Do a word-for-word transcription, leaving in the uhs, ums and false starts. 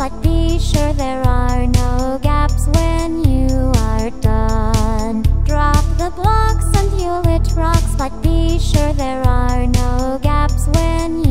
but be sure there are no gaps when you are done. Drop the blocks and you'll hit rocks, but be sure there are no gaps when you